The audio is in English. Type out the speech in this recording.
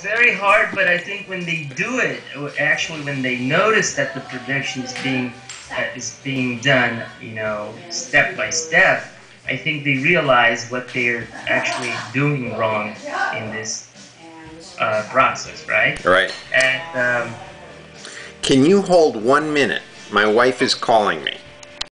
It's very hard, but I think when they do it, actually when they notice that the production is being done, you know, step by step, I think they realize what they're actually doing wrong in this process, right? Right. And can you hold 1 minute? My wife is calling me.